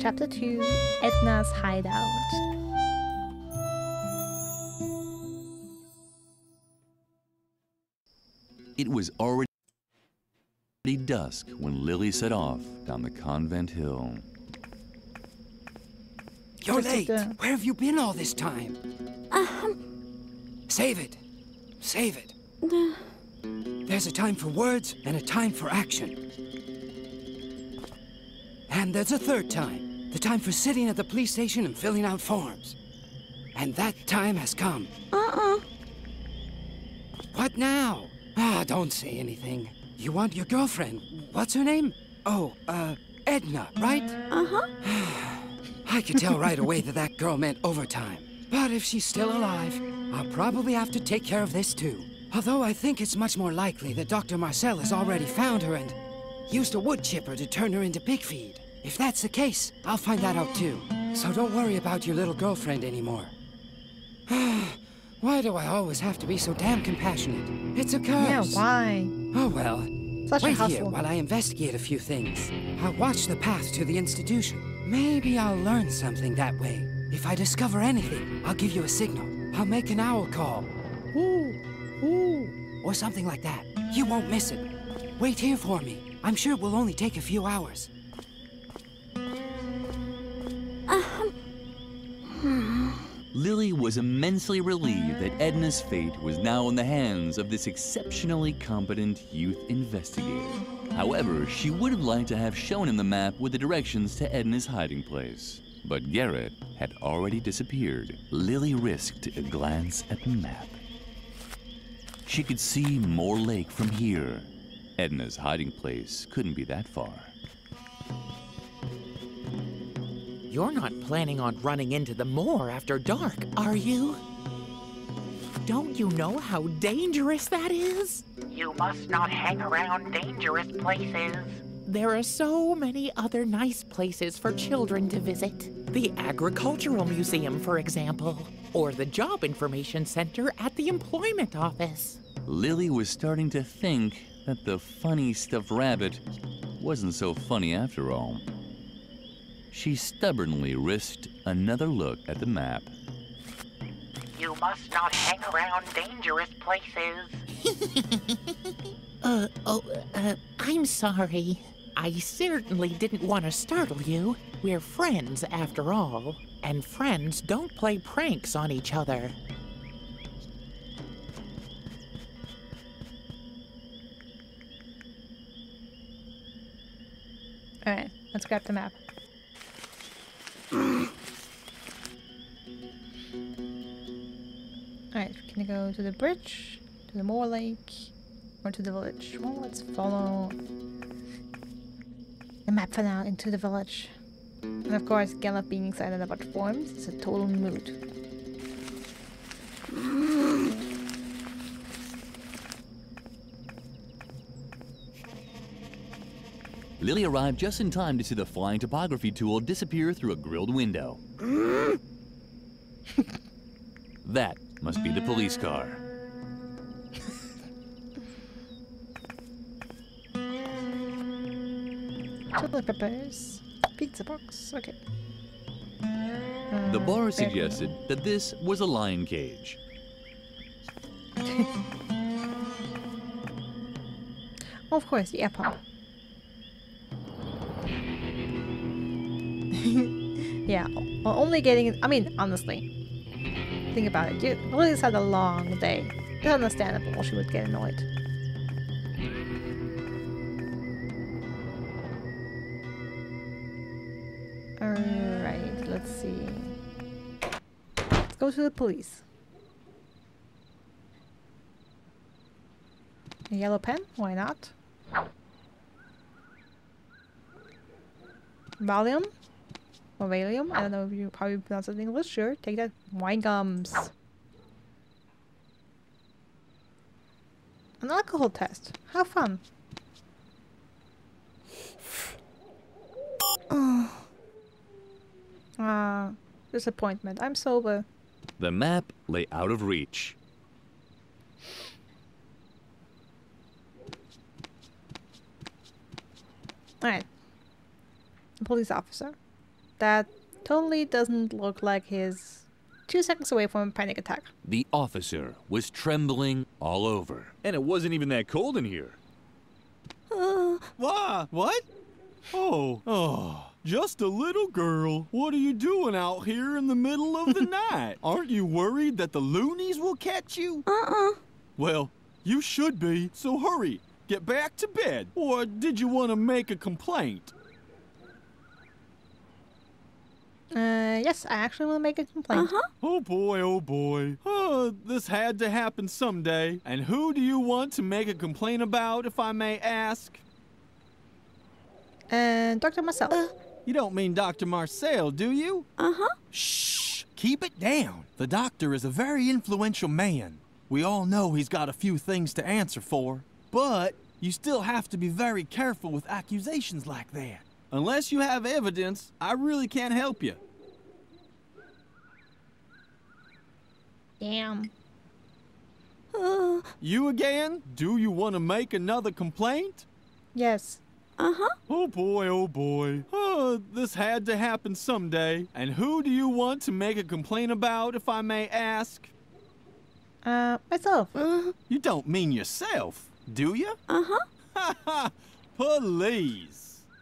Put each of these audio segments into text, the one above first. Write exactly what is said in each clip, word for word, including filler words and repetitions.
Chapter two, Edna's Hideout. It was already dusk when Lily set off down the convent hill. You're late! Where have you been all this time? Um... Save it! Save it! Uh... There's a time for words and a time for action. And there's a third time. The time for sitting at the police station and filling out forms. And that time has come. Uh-uh. What now? Ah, don't say anything. You want your girlfriend. What's her name? Oh, uh, Edna, right? Uh-huh. I could tell right away that that girl meant overtime. But if she's still alive, I'll probably have to take care of this too. Although I think it's much more likely that Doctor Marcel has already found her and used a wood chipper to turn her into pig feed. If that's the case, I'll find that out too. So don't worry about your little girlfriend anymore. Why do I always have to be so damn compassionate? It's a curse. Yeah, why? Oh well. Such Wait a hustle. Here while I investigate a few things. I'll watch the path to the institution. Maybe I'll learn something that way. If I discover anything, I'll give you a signal. I'll make an owl call. Ooh, ooh. Or something like that. You won't miss it. Wait here for me. I'm sure it will only take a few hours. Um. Hmm. Lily was immensely relieved that Edna's fate was now in the hands of this exceptionally competent youth investigator. However, she would have liked to have shown him the map with the directions to Edna's hiding place. But Garrett had already disappeared. Lily risked a glance at the map. She could see Moor Lake from here. Edna's hiding place couldn't be that far. You're not planning on running into the moor after dark, are you? Don't you know how dangerous that is? You must not hang around dangerous places. There are so many other nice places for children to visit. The Agricultural Museum, for example, or the Job Information Center at the Employment Office. Lily was starting to think that the funny stuffed rabbit wasn't so funny after all. She stubbornly risked another look at the map. You must not hang around dangerous places. uh, oh, uh, I'm sorry. I certainly didn't want to startle you. We're friends, after all, and friends don't play pranks on each other. All right, let's grab the map. Alright, we're gonna go to the bridge, to the Moor Lake, or to the village. Well, let's follow the map for now into the village. And of course, Gallop being excited about forms is a total mood. Lily arrived just in time to see the flying topography tool disappear through a grilled window. That must be the police car. Chili peppers, pizza box, okay. Uh, the bar suggested that this was a lion cage. Oh, of course, the airport. Yeah, only getting it. I mean, honestly, think about it. You Lily's had a long day. It's understandable she would get annoyed. Alright, let's see. Let's go to the police. A yellow pen? Why not? Valium? Or Valium? I don't know if you probably pronounce it in English. Sure, take that. Wine gums. An alcohol test. How fun. Ah, oh. uh, disappointment. I'm sober. The map lay out of reach. All right. Police officer. That totally doesn't look like he's two seconds away from a panic attack. The officer was trembling all over. And it wasn't even that cold in here. Uh. What? What? Oh, oh. Just a little girl. What are you doing out here in the middle of the night? Aren't you worried that the loonies will catch you? Uh-uh. Well, you should be, so hurry. Get back to bed. Or did you want to make a complaint? Uh, yes, I actually will make a complaint. Uh-huh. Oh boy, oh boy. Oh, this had to happen someday. And who do you want to make a complaint about, if I may ask? Uh, Doctor Marcel. Uh, you don't mean Doctor Marcel, do you? Uh-huh. Shh! Keep it down. The doctor is a very influential man. We all know he's got a few things to answer for. But you still have to be very careful with accusations like that. Unless you have evidence, I really can't help you. Damn. Uh, you again? Do you want to make another complaint? Yes. Uh-huh. Oh boy, oh boy. Oh, this had to happen someday. And who do you want to make a complaint about, if I may ask? Uh, myself. Uh, you don't mean yourself, do you? Uh-huh. Ha ha! Please.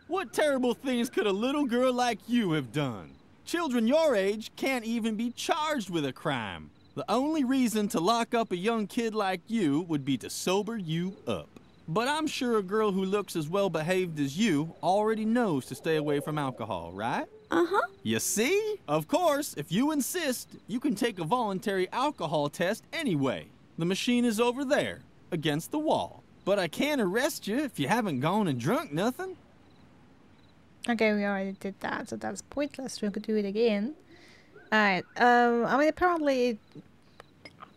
What terrible things could a little girl like you have done? Children your age can't even be charged with a crime. The only reason to lock up a young kid like you would be to sober you up. But I'm sure a girl who looks as well behaved as you already knows to stay away from alcohol, right? Uh-huh. You see? Of course, if you insist, you can take a voluntary alcohol test anyway. The machine is over there, against the wall. But I can't arrest you if you haven't gone and drunk nothing. Okay, we already did that, so that's pointless. We could do it again. Alright, um, I mean, apparently...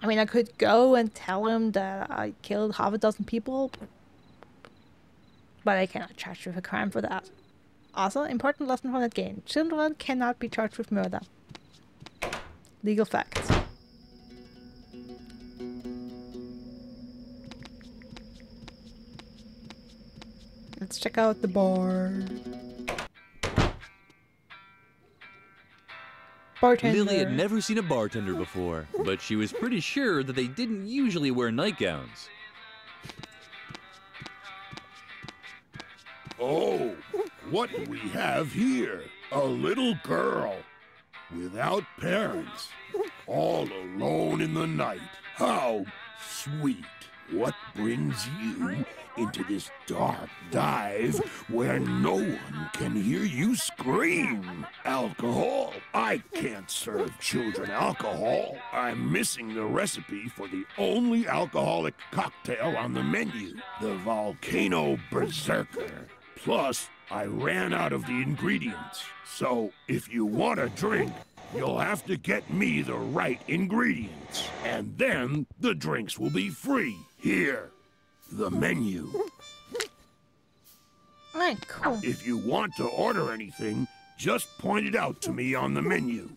I mean, I could go and tell him that I killed half a dozen people. But I cannot charge you with a crime for that. Also, important lesson from that game. Children cannot be charged with murder. Legal facts. Let's check out the bar. Bartender. Lily had never seen a bartender before, but she was pretty sure that they didn't usually wear nightgowns. Oh, what do we have here? A little girl, without parents, all alone in the night. How sweet. What brings you into this dark dive where no one can hear you scream? Alcohol? I can't serve children alcohol. I'm missing the recipe for the only alcoholic cocktail on the menu, the Volcano Berserker. Plus, I ran out of the ingredients. So, if you want a drink, you'll have to get me the right ingredients, and then the drinks will be free. Here, the menu. All right, cool. If you want to order anything, just point it out to me on the menu.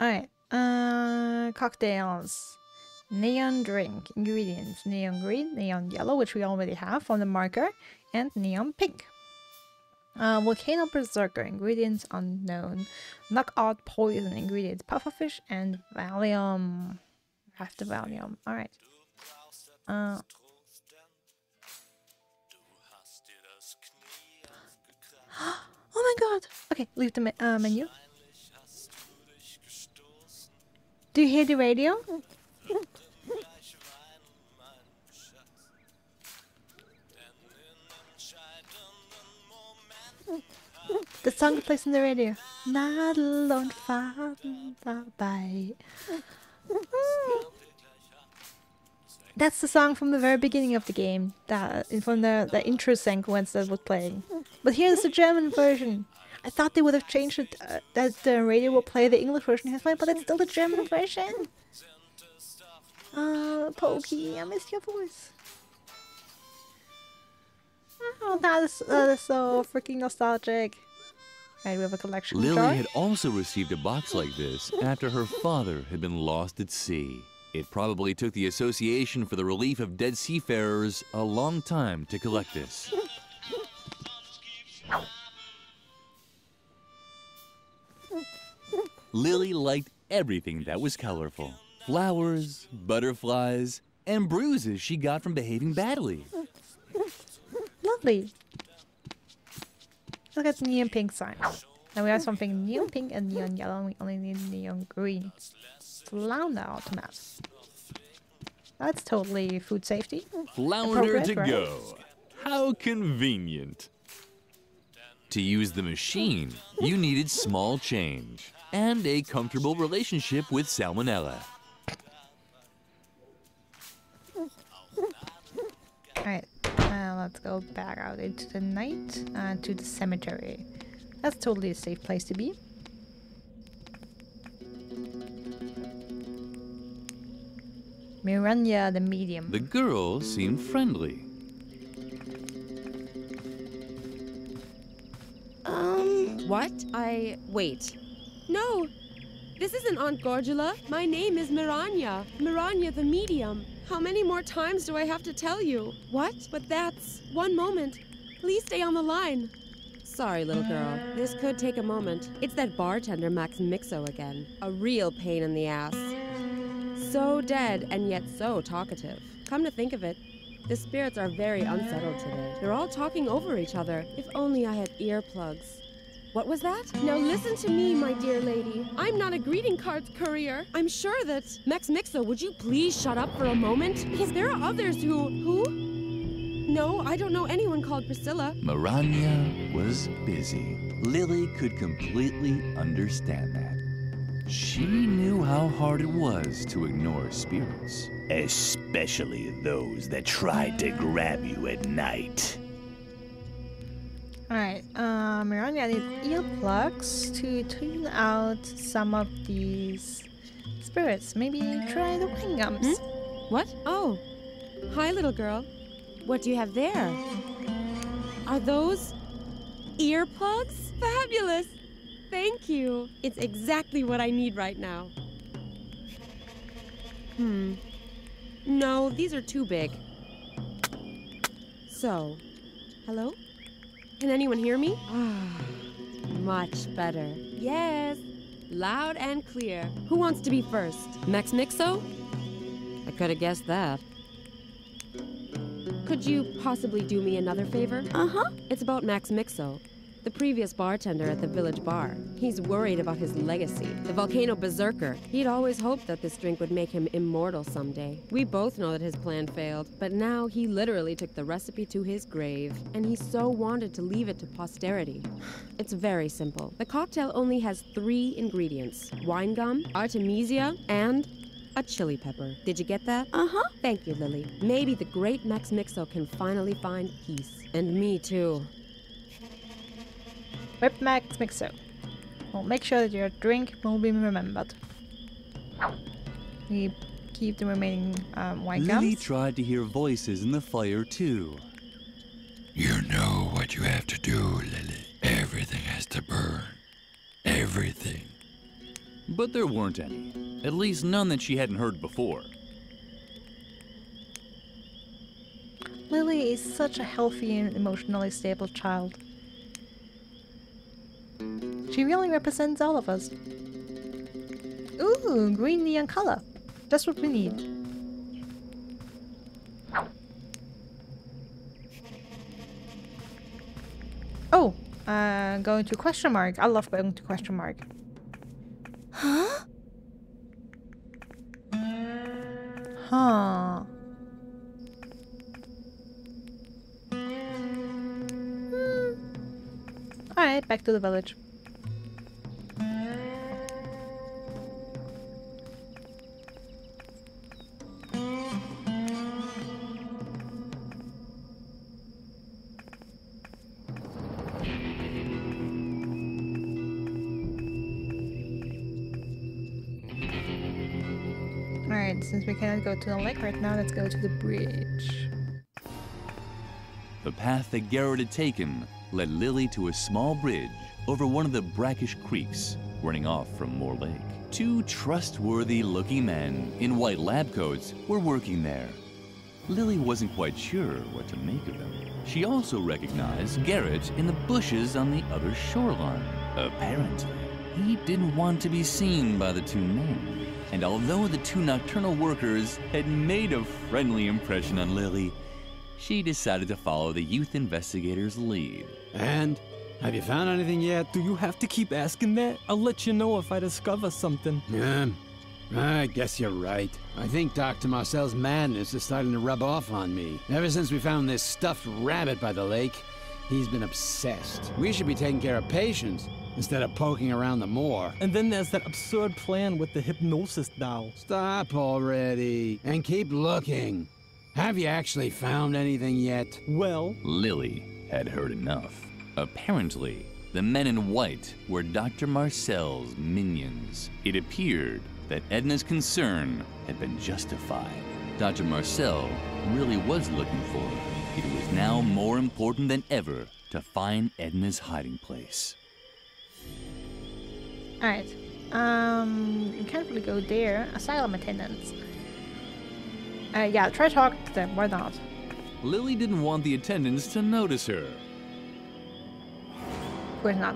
All right, uh, cocktails. Neon drink, ingredients. Neon green, neon yellow, which we already have on the marker, and neon pink. Uh, Volcano Berserker, ingredients unknown. Knockout poison, ingredients pufferfish and Valium. Have the Valium. Alright. Uh. Oh my god! Okay, leave the me uh, menu. Do you hear the radio? The song plays on the radio. Nadel und Faden dabei. That's the song from the very beginning of the game. That from the, the intro sequence that was playing. But here's the German version. I thought they would have changed it, uh, that the radio will play the English version has mine, but it's still the German version. Oh, Pokey, I missed your voice. Oh, that is, that is so freaking nostalgic. Right, we have a collection. Lily jar. had also received a box like this after her father had been lost at sea. It probably took the Association for the Relief of Dead Seafarers a long time to collect this. Lily liked everything that was colorful. Flowers, butterflies, and bruises she got from behaving badly. Lovely. Look at the neon pink sign. Now we have something neon pink and neon yellow, and we only need neon green. Flounder Automaps. That's totally food safety. Flounder to right? go. How convenient. To use the machine, you needed small change and a comfortable relationship with salmonella. Alright, uh, let's go back out into the night, uh, to the cemetery. That's totally a safe place to be. Miranya the medium. The girl seemed friendly. Um, what? I... wait. No, this isn't Aunt Gorgula. My name is Miranya. Miranya the medium. How many more times do I have to tell you? What? But that's... one moment. Please stay on the line. Sorry, little girl. This could take a moment. It's that bartender Max Mixo again. A real pain in the ass. So dead and yet so talkative. Come to think of it, the spirits are very unsettled today. They're all talking over each other. If only I had earplugs. What was that? Now listen to me, my dear lady. I'm not a greeting card courier. I'm sure that... Max Mixo, would you please shut up for a moment? Because there are others who... Who? No, I don't know anyone called Priscilla. Miranya was busy. Lily could completely understand that. She knew how hard it was to ignore spirits. Especially those that tried to grab you at night. Alright, uh, Miranya needs earplugs to tune out some of these spirits. Maybe try the wine gums. Hmm? What? Oh. Hi, little girl. What do you have there? Are those earplugs? Fabulous! Thank you. It's exactly what I need right now. Hmm. No, these are too big. So, hello? Can anyone hear me? Ah, much better. Yes, loud and clear. Who wants to be first? Max Mixo? I could have guessed that. Could you possibly do me another favor? Uh-huh. It's about Max Mixo, the previous bartender at the village bar. He's worried about his legacy, the Volcano Berserker. He'd always hoped that this drink would make him immortal someday. We both know that his plan failed, but now he literally took the recipe to his grave, and he so wanted to leave it to posterity. It's very simple. The cocktail only has three ingredients: wine gum, Artemisia, and a chili pepper. Did you get that? Uh-huh. Thank you, Lily. Maybe the great Max Mixo can finally find peace. And me too. Whip Max Mixo. Well, make sure that your drink will be remembered. We keep the remaining um, wine gums. Lily tried to hear voices in the fire too. You know what you have to do, Lily. Everything has to burn. Everything. But there weren't any. At least none that she hadn't heard before. Lily is such a healthy and emotionally stable child. She really represents all of us. Ooh, green neon color. That's what we need. Oh, uh, going to question mark. I love going to question mark. Huh? Huh. Hmm. Alright, back to the village. Since we cannot go to the lake right now, let's go to the bridge. The path that Garrett had taken led Lily to a small bridge over one of the brackish creeks running off from Moor Lake. Two trustworthy-looking men in white lab coats were working there. Lily wasn't quite sure what to make of them. She also recognized Garrett in the bushes on the other shoreline. Apparently, he didn't want to be seen by the two men. And although the two nocturnal workers had made a friendly impression on Lily, she decided to follow the youth investigator's lead. And have you found anything yet? Do you have to keep asking that? I'll let you know if I discover something. Yeah, I guess you're right. I think Doctor Marcel's madness is starting to rub off on me. Ever since we found this stuffed rabbit by the lake, he's been obsessed. We should be taking care of patients instead of poking around the moor. And then there's that absurd plan with the hypnosis doll. Stop already and keep looking. Have you actually found anything yet? Well, Lily had heard enough. Apparently, the men in white were Doctor Marcel's minions. It appeared that Edna's concern had been justified. Doctor Marcel really was looking for her. It was now more important than ever to find Edna's hiding place. Alright, um, you can't really go there. Asylum attendants. Uh, yeah, try to talk to them, why not? Lily didn't want the attendants to notice her. Of course not.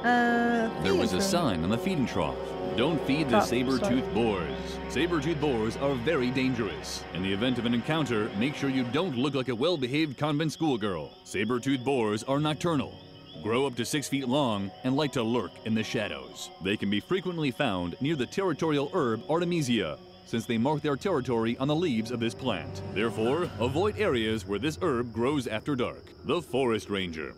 Uh, there was a sign on the feeding trough. Don't feed the oh, saber-toothed boars. Saber-toothed boars are very dangerous. In the event of an encounter, make sure you don't look like a well-behaved convent schoolgirl. Saber-toothed boars are nocturnal, grow up to six feet long, and like to lurk in the shadows. They can be frequently found near the territorial herb Artemisia, since they mark their territory on the leaves of this plant. Therefore, avoid areas where this herb grows after dark. The Forest Ranger.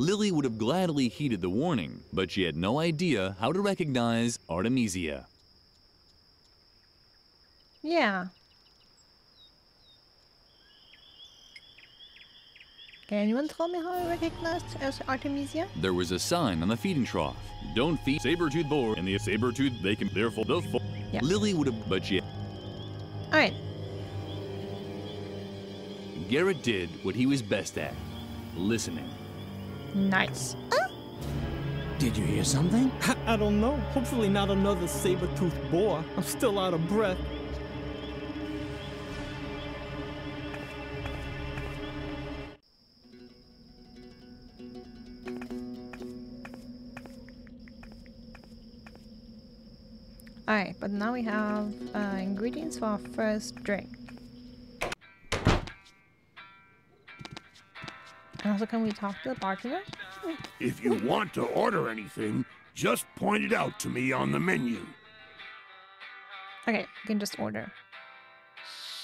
Lily would have gladly heeded the warning, but she had no idea how to recognize Artemisia. Yeah. Can anyone tell me how I recognized as Artemisia? There was a sign on the feeding trough. Don't feed saber-toothed boar, and the saber-toothed they can therefore the fo yeah. Lily would have, but she. All right. Garrett did what he was best at, listening. Nice. Uh? Did you hear something? I don't know. Hopefully not another saber-toothed boar. I'm still out of breath. Alright, but now we have uh, ingredients for our first drink. And also, can we talk to the bartender? If you want to order anything, just point it out to me on the menu. Okay, you can just order.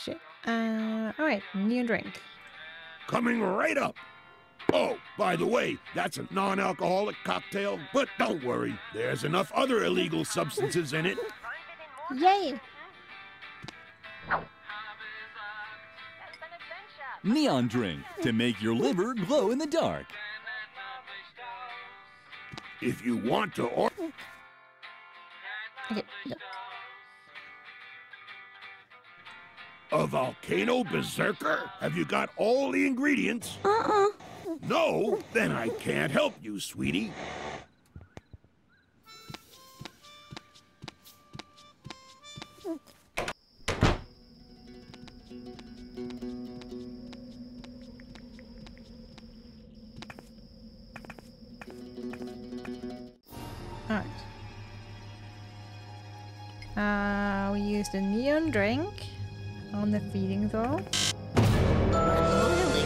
Shit. Uh, alright, new drink. Coming right up. Oh, by the way, that's a non-alcoholic cocktail, but don't worry. There's enough other illegal substances in it. Yay! Neon drink to make your liver glow in the dark. If you want to order... Okay, no. A Volcano Berserker? Have you got all the ingredients? Uh-uh. No? Then I can't help you, sweetie. The neon drink on the feeding trough. Lily,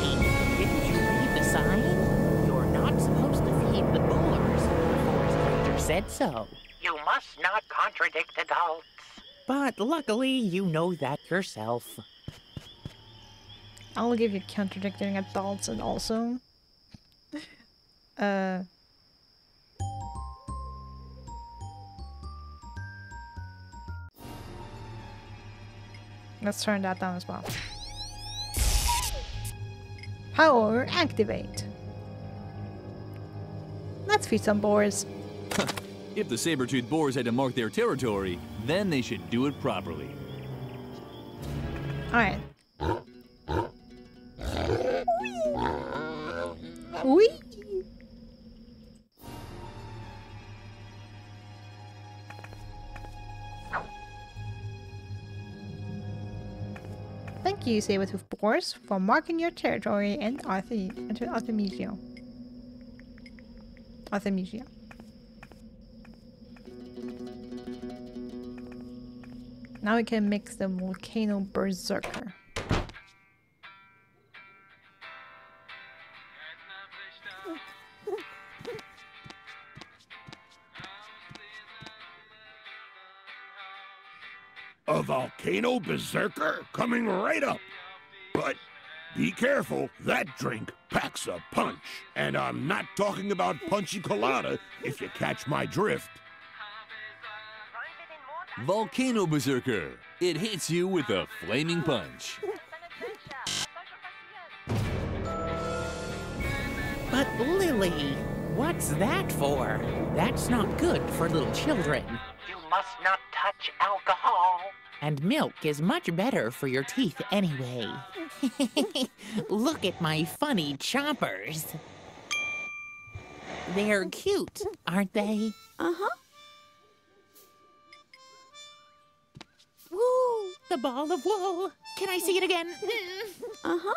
didn't you read the sign? You're not supposed to feed the boars. The forest ranger said so. You must not contradict adults. But luckily, you know that yourself. I'll give you contradicting adults and also. uh. Let's turn that down as well. Power activate. Let's feed some boars. If the saber-toothed boars had to mark their territory, then they should do it properly. Alright. Whee! Whee! Thank you, saber-toothed boars, for marking your territory and Artemisia. Artemisia. Now we can mix the Volcano Berserker. A Volcano Berserker coming right up. But be careful, that drink packs a punch. And I'm not talking about punchy colada, if you catch my drift. Volcano Berserker. It hits you with a flaming punch. But Lily, what's that for? That's not good for little children. You must not touch alcohol. And milk is much better for your teeth anyway. Look at my funny chompers. They're cute, aren't they? Uh-huh. Woo! The ball of wool. Can I see it again? Uh-huh.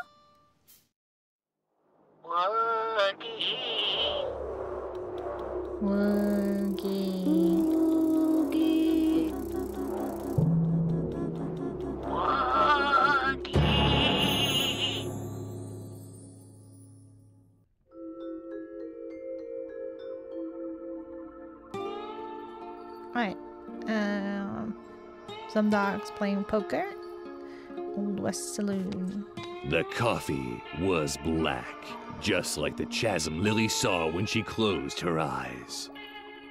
Woogie. Woogie. Woogie. Woogie. All right. Um... Some dogs playing poker. Old West Saloon. The coffee was black, just like the chasm Lily saw when she closed her eyes.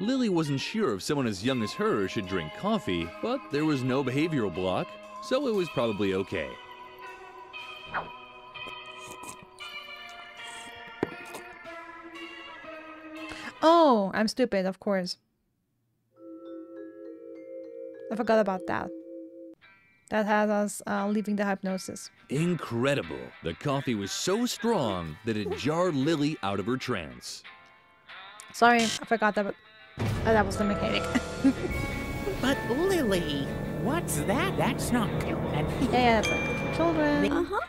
Lily wasn't sure if someone as young as her should drink coffee, but there was no behavioral block, so it was probably okay. Oh, I'm stupid, of course. I forgot about that. That had us uh, leaving the hypnosis. Incredible. The coffee was so strong that it jarred Lily out of her trance. Sorry, I forgot that, but oh, that was the mechanic. But Lily, what's that? That's not good. Yeah, yeah, that's right. Children. Uh-huh.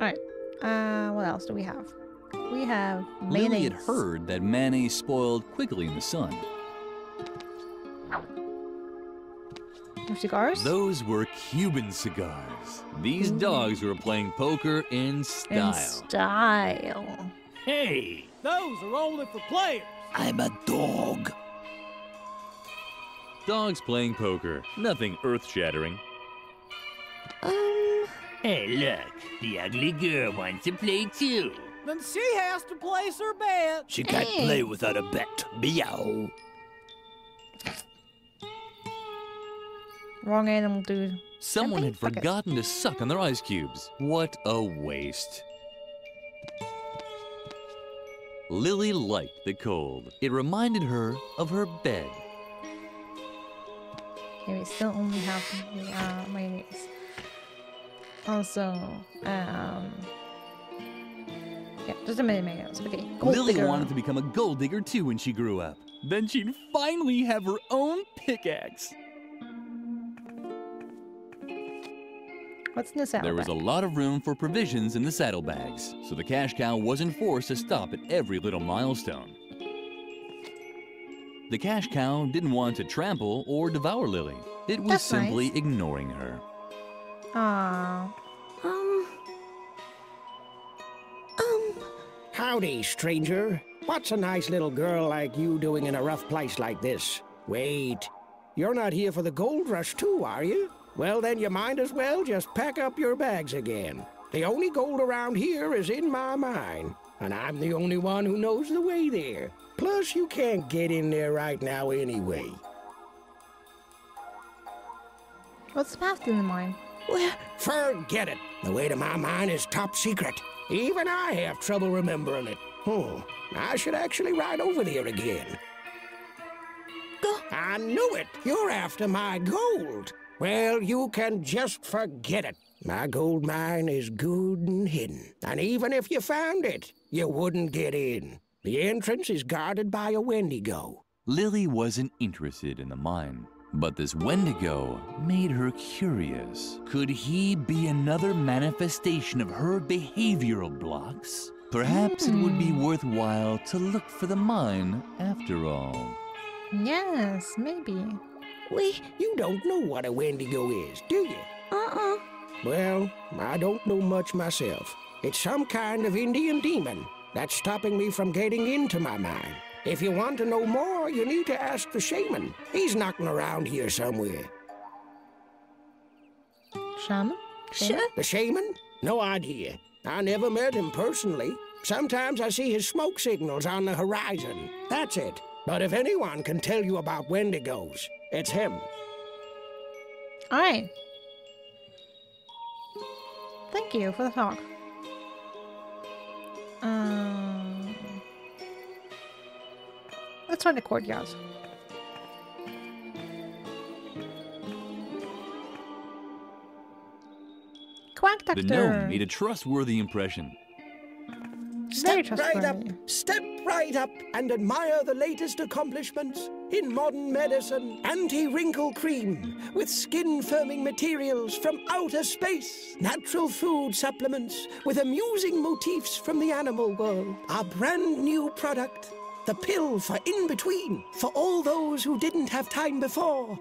Alright. Uh, what else do we have? We have mayonnaise. Lily had heard that mayonnaise spoiled quickly in the sun. Or cigars? Those were Cuban cigars. These Ooh. dogs were playing poker in style. In style. Hey, those are only for players. I'm a dog. Dogs playing poker. Nothing earth-shattering. Um... Hey, look. The ugly girl wants to play, too. Then she has to place her bet. She can't hey. play without a bet. Meow. Wrong animal, dude. Someone had forgotten to suck on their ice cubes. What a waste. Lily liked the cold. It reminded her of her bed. Okay, we still only have uh, mayonnaise. Also, um... yeah, just a minute, mayonnaise. Okay. Gold Lily digger. wanted to become a gold digger too when she grew up. Then she'd finally have her own pickaxe. What's in the saddlebag? There was a lot of room for provisions in the saddlebags, so the cash cow wasn't forced to stop at every little milestone. The cash cow didn't want to trample or devour Lily. It was That's simply nice. ignoring her. Aww. Um... Um... Howdy, stranger. What's a nice little girl like you doing in a rough place like this? Wait, you're not here for the gold rush too, are you? Well, then you might as well just pack up your bags again. The only gold around here is in my mine, and I'm the only one who knows the way there. Plus, you can't get in there right now anyway. What's path in the mine? Well, forget it. The way to my mind is top secret. Even I have trouble remembering it. Hmm. I should actually ride over there again. Go. I knew it. You're after my gold. Well, you can just forget it. My gold mine is good and hidden. And even if you found it, you wouldn't get in. The entrance is guarded by a Wendigo. Lily wasn't interested in the mine. But this Wendigo made her curious. Could he be another manifestation of her behavioral blocks? Perhaps mm. it would be worthwhile to look for the mine after all. Yes, maybe. Well, you don't know what a Wendigo is, do you? Uh-uh. Well, I don't know much myself. It's some kind of Indian demon that's stopping me from getting into my mine. If you want to know more, you need to ask the shaman. He's knocking around here somewhere. Shaman? Shaman? The shaman? No idea. I never met him personally. Sometimes I see his smoke signals on the horizon. That's it. But if anyone can tell you about Wendigos, it's him. All right. Thank you for the talk. Um... Let's find the courtyard. Quack Doctor! The gnome made a trustworthy impression. Step right up, step right up and admire the latest accomplishments in modern medicine. Anti-wrinkle cream with skin-firming materials from outer space. Natural food supplements with amusing motifs from the animal world. Our brand new product. The pill for in-between, for all those who didn't have time before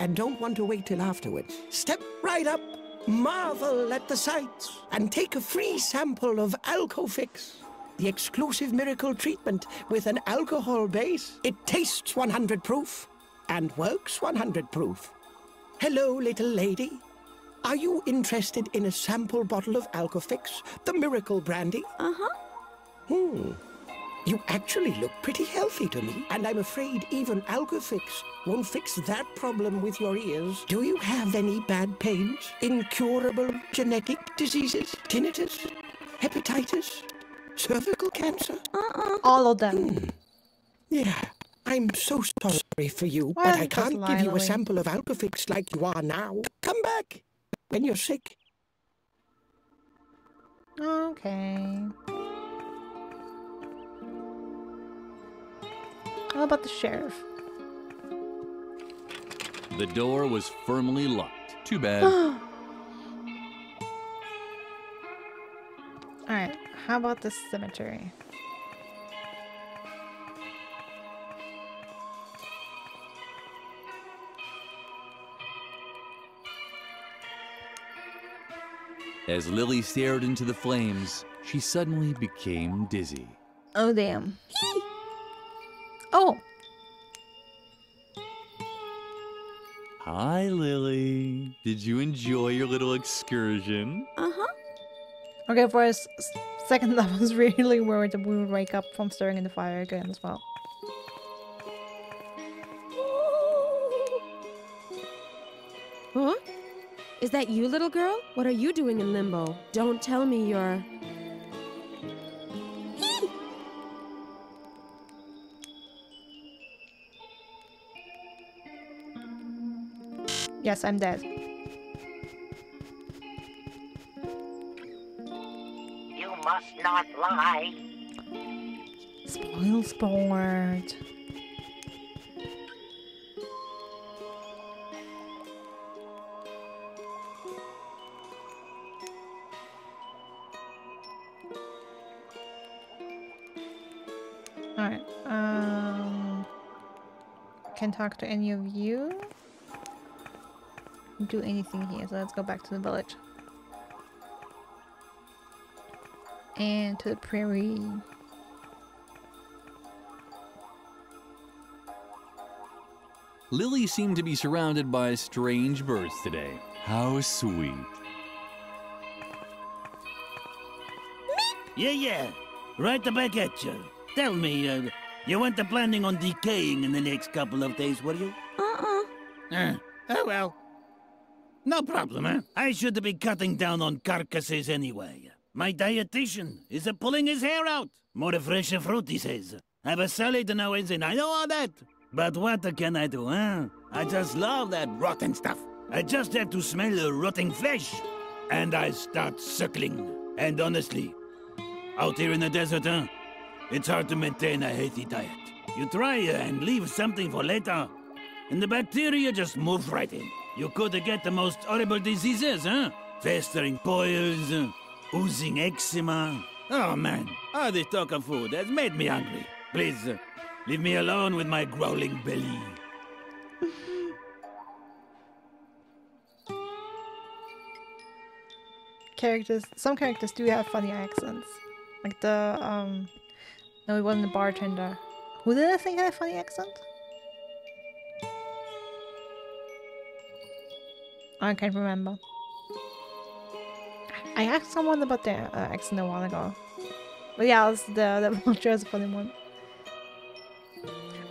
and don't want to wait till afterwards. Step right up, marvel at the sights, and take a free sample of Alcofix, the exclusive miracle treatment with an alcohol base. It tastes one hundred proof and works one hundred proof. Hello, little lady. Are you interested in a sample bottle of Alcofix, the miracle brandy? Uh-huh. Hmm. You actually look pretty healthy to me, and I'm afraid even Alcofix won't fix that problem with your ears. Do you have any bad pains, incurable genetic diseases, tinnitus, hepatitis, cervical cancer? Uh-uh. All of them. Hmm. Yeah, I'm so sorry for you, well, but I can't give you a sample of Alcofix like you are now. Come back when you're sick. Okay. How about the sheriff? The door was firmly locked. Too bad. Alright, how about the cemetery? As Lily stared into the flames, she suddenly became dizzy. Oh, damn. Oh. Hi, Lily. Did you enjoy your little excursion? Uh-huh. Okay, for a second, I was really worried that we would wake up from stirring in the fire again as well. Huh? Is that you, little girl? What are you doing in limbo? Don't tell me you're... Yes, I'm dead. You must not lie. Spoil sport. All right. Um, can't talk to any of you. Do anything here, so let's go back to the village and to the prairie. Lily seemed to be surrounded by strange birds today. How sweet. Yeah, yeah, right back at you. Tell me, uh, you weren't planning on decaying in the next couple of days, were you? Uh-uh. Uh, oh well. No problem, eh? I should be cutting down on carcasses anyway. My dietitian is pulling his hair out. More fresh fruit, he says. Have a salad now, and I know all that. But what can I do, eh? I just love that rotten stuff. I just have to smell the rotting flesh. And I start suckling. And honestly, out here in the desert, eh? It's hard to maintain a healthy diet. You try and leave something for later. and the bacteria just move right in. You could get the most horrible diseases, huh? Festering boils, uh, oozing eczema. Oh, man, all this talk of food has made me hungry. Please, uh, leave me alone with my growling belly. Characters, some characters do have funny accents. Like the, um... no, it wasn't the bartender. Who did I think had a funny accent? I can't remember. I asked someone about their uh, accent a while ago. But yeah, it was the, the monster was a funny one.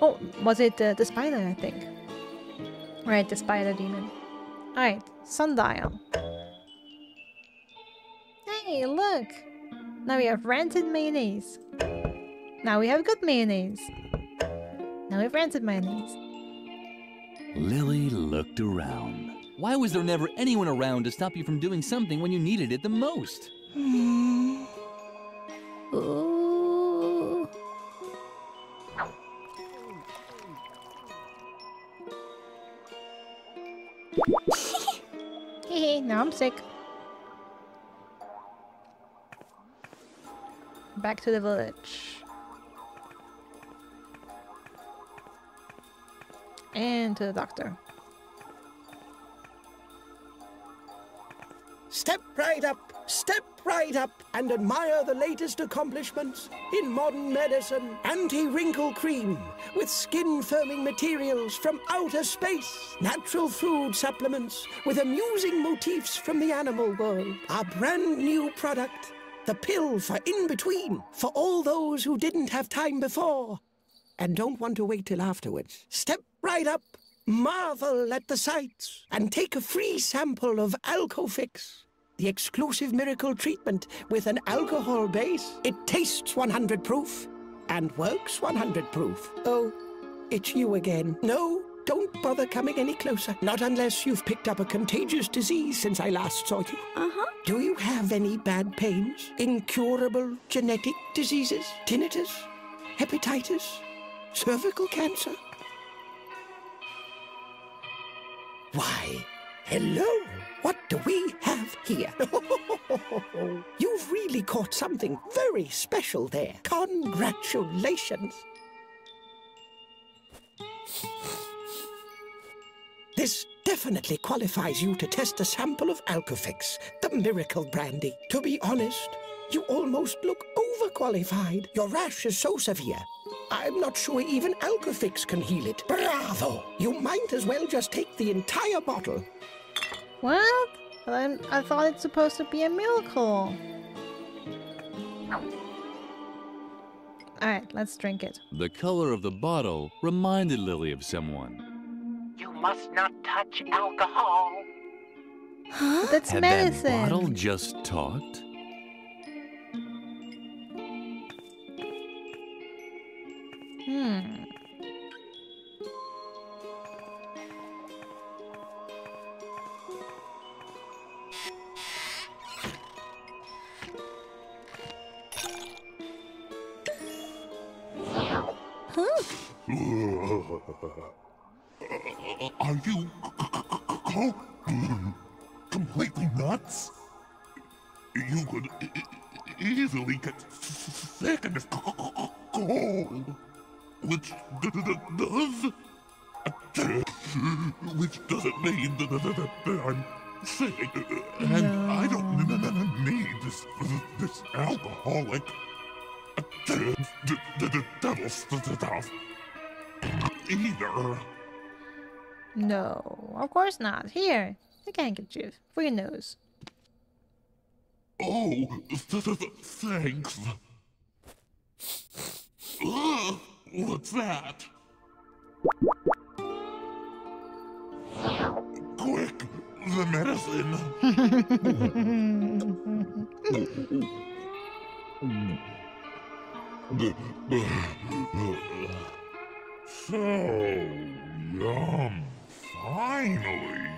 Oh, was it uh, the spider, I think. Right, the spider demon. Alright, sundial. Hey, look! Now we have rancid mayonnaise. Now we have good mayonnaise. Now we have rancid mayonnaise. Lily looked around. Why was there never anyone around to stop you from doing something when you needed it the most? Ooh. Hehe, now I'm sick. Back to the village. And to the doctor. Step right up, step right up, and admire the latest accomplishments in modern medicine. Anti-wrinkle cream with skin-firming materials from outer space. Natural food supplements with amusing motifs from the animal world. Our brand new product, the pill for in-between, for all those who didn't have time before and don't want to wait till afterwards. Step right up. Marvel at the sights and take a free sample of Alcofix, the exclusive miracle treatment with an alcohol base. It tastes one hundred proof and works one hundred proof. Oh, it's you again. No, don't bother coming any closer. Not unless you've picked up a contagious disease since I last saw you. Uh-huh. Do you have any bad pains? Incurable genetic diseases? Tinnitus? Hepatitis? Cervical cancer? Why, hello! What do we have here? You've really caught something very special there. Congratulations! This definitely qualifies you to test a sample of Alcofix, the miracle brandy. To be honest, you almost look overqualified. Your rash is so severe, I'm not sure even Alcofix can heal it. Bravo! You might as well just take the entire bottle. What? I, I thought it's supposed to be a miracle. Alright, let's drink it. The color of the bottle reminded Lily of someone. You must not touch alcohol. Huh? That's Had medicine. That bottle just talked? Hmm. Huh? Are you completely nuts? You could easily get sick and cold. Which does, which doesn't mean that I'm sick, and no. I don't need this this alcoholic devil stuff either. No, of course not. Here, take a handkerchief for your nose. Oh, thanks. Ugh. What's that? Quick, the medicine! So yum! Finally!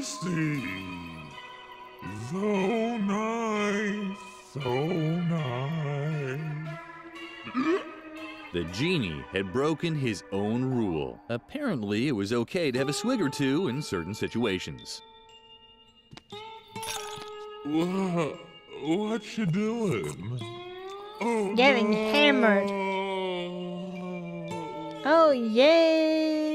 Tasty! So nice! So nice! The genie had broken his own rule. Apparently, it was okay to have a swig or two in certain situations. What, what you doing? Oh, getting no. hammered. Oh, yay!